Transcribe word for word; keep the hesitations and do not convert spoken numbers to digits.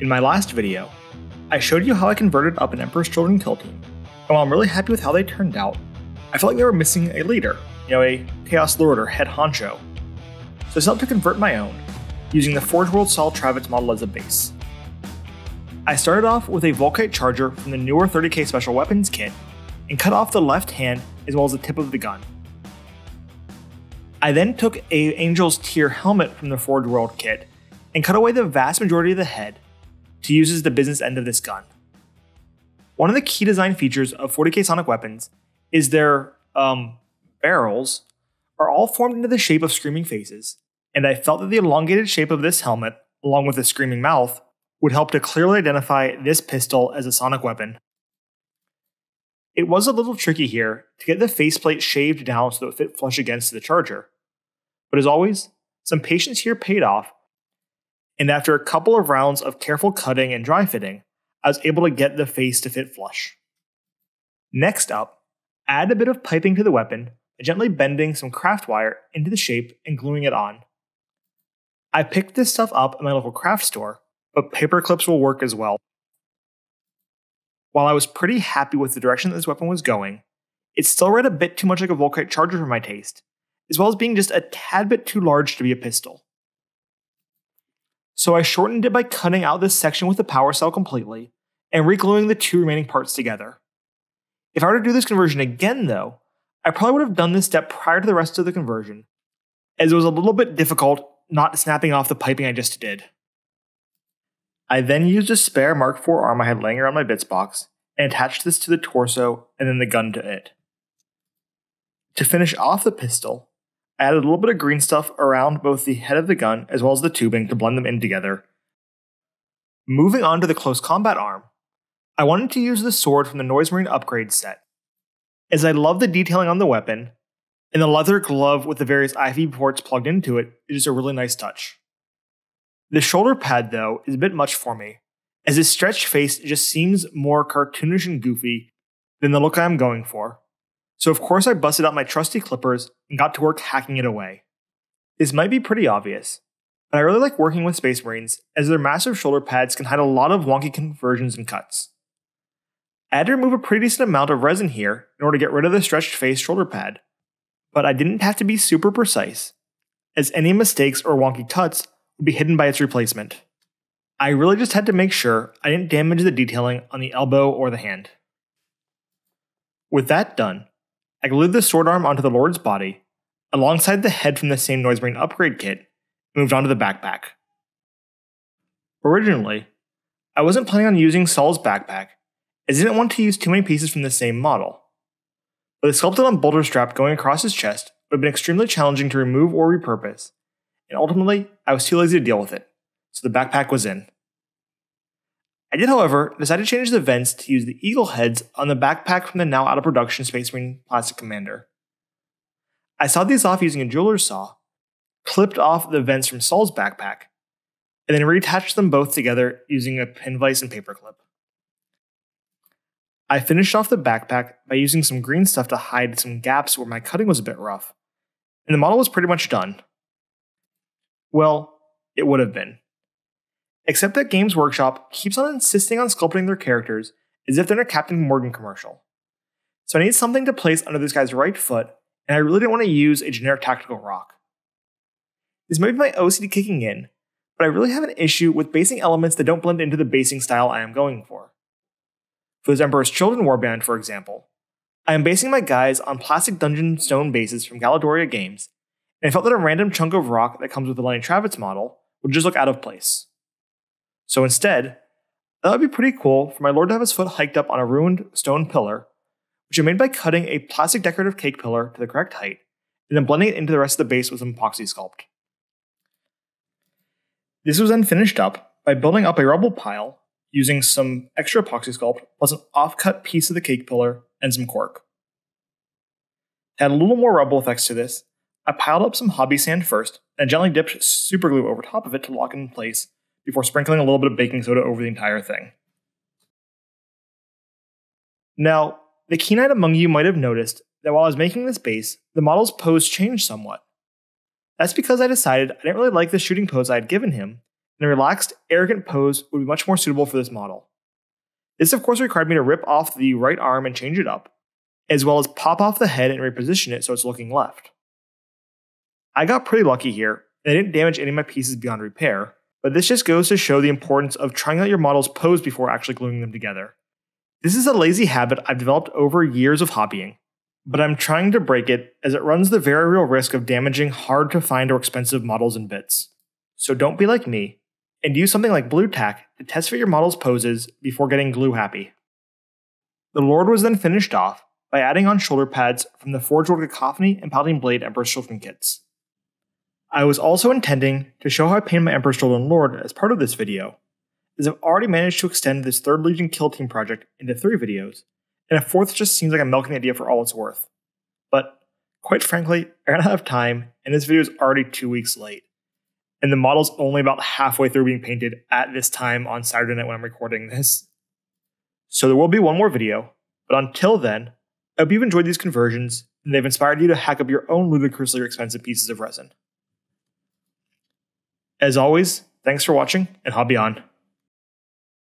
In my last video, I showed you how I converted up an Emperor's Children kill team, and while I'm really happy with how they turned out, I felt like they were missing a leader, you know, a Chaos Lord or head honcho. So I decided to convert my own, using the Forge World Saul Tarvitz model as a base. I started off with a Volkite Charger from the newer thirty K Special Weapons Kit, and cut off the left hand as well as the tip of the gun. I then took a Angel's Tear Helmet from the Forge World kit, and cut away the vast majority of the head to use as the business end of this gun. One of the key design features of forty K Sonic weapons is their um, barrels are all formed into the shape of screaming faces, and I felt that the elongated shape of this helmet, along with the screaming mouth, would help to clearly identify this pistol as a Sonic weapon. It was a little tricky here to get the faceplate shaved down so it fit flush against the Charger, but as always, some patience here paid off, and after a couple of rounds of careful cutting and dry fitting, I was able to get the face to fit flush. Next up, add a bit of piping to the weapon by gently bending some craft wire into the shape and gluing it on. I picked this stuff up at my local craft store, but paper clips will work as well. While I was pretty happy with the direction that this weapon was going, it still read a bit too much like a Volkite Charger for my taste, as well as being just a tad bit too large to be a pistol. So I shortened it by cutting out this section with the power cell completely, and re-gluing the two remaining parts together. If I were to do this conversion again though, I probably would have done this step prior to the rest of the conversion, as it was a little bit difficult not snapping off the piping I just did. I then used a spare Mark four arm I had laying around my bits box, and attached this to the torso and then the gun to it. To finish off the pistol, I added a little bit of green stuff around both the head of the gun as well as the tubing to blend them in together. Moving on to the close combat arm, I wanted to use the sword from the Noise Marine upgrade set, as I love the detailing on the weapon, and the leather glove with the various I V ports plugged into it is just a really nice touch. The shoulder pad though is a bit much for me, as its stretched face just seems more cartoonish and goofy than the look I am going for, so of course I busted out my trusty clippers and got to work hacking it away. This might be pretty obvious, but I really like working with Space Marines, as their massive shoulder pads can hide a lot of wonky conversions and cuts. I had to remove a pretty decent amount of resin here in order to get rid of the stretched face shoulder pad, but I didn't have to be super precise, as any mistakes or wonky cuts would be hidden by its replacement. I really just had to make sure I didn't damage the detailing on the elbow or the hand. With that done, I glued the sword arm onto the Lord's body, alongside the head from the same Noise Marine upgrade kit, and moved onto the backpack. Originally, I wasn't planning on using Saul's backpack, as I didn't want to use too many pieces from the same model, but the sculpted on boulder strap going across his chest would have been extremely challenging to remove or repurpose, and ultimately, I was too lazy to deal with it, so the backpack was in. I did, however, decide to change the vents to use the eagle heads on the backpack from the now out of production Space Marine Plastic Commander. I sawed these off using a jeweler's saw, clipped off the vents from Saul's backpack, and then reattached them both together using a pin vise and paperclip. I finished off the backpack by using some green stuff to hide some gaps where my cutting was a bit rough, and the model was pretty much done. Well, it would have been. Except that Games Workshop keeps on insisting on sculpting their characters as if they're in a Captain Morgan commercial. So I need something to place under this guy's right foot, and I really didn't want to use a generic tactical rock. This might be my O C D kicking in, but I really have an issue with basing elements that don't blend into the basing style I am going for. For this Emperor's Children warband, for example, I am basing my guys on plastic dungeon stone bases from Galadoria Games, and I felt that a random chunk of rock that comes with the Lenny Kravitz model would just look out of place. So instead, that would be pretty cool for my lord to have his foot hiked up on a ruined stone pillar, which I made by cutting a plastic decorative cake pillar to the correct height, and then blending it into the rest of the base with some epoxy sculpt. This was then finished up by building up a rubble pile using some extra epoxy sculpt plus an off-cut piece of the cake pillar and some cork. To add a little more rubble effects to this, I piled up some hobby sand first, and gently dipped super glue over top of it to lock it in place, before sprinkling a little bit of baking soda over the entire thing. Now, the keen-eyed among you might have noticed that while I was making this base, the model's pose changed somewhat. That's because I decided I didn't really like the shooting pose I had given him, and a relaxed, arrogant pose would be much more suitable for this model. This of course required me to rip off the right arm and change it up, as well as pop off the head and reposition it so it's looking left. I got pretty lucky here, and I didn't damage any of my pieces beyond repair, but this just goes to show the importance of trying out your model's pose before actually gluing them together. This is a lazy habit I've developed over years of hobbying, but I'm trying to break it as it runs the very real risk of damaging hard to find or expensive models and bits. So don't be like me, and use something like Blu-Tack to test fit your model's poses before getting glue happy. The Lord was then finished off by adding on shoulder pads from the Forge World Cacophony and Paladin Blade Emperor's Children kits. I was also intending to show how I painted my Emperor's Children Lord as part of this video, as I've already managed to extend this third Legion Kill Team project into three videos, and a fourth just seems like a milking idea for all it's worth. But, quite frankly, I ran out of time, and this video is already two weeks late, and the model's only about halfway through being painted at this time on Saturday night when I'm recording this. So there will be one more video, but until then, I hope you've enjoyed these conversions, and they've inspired you to hack up your own ludicrously expensive pieces of resin. As always, thanks for watching, and hobby on!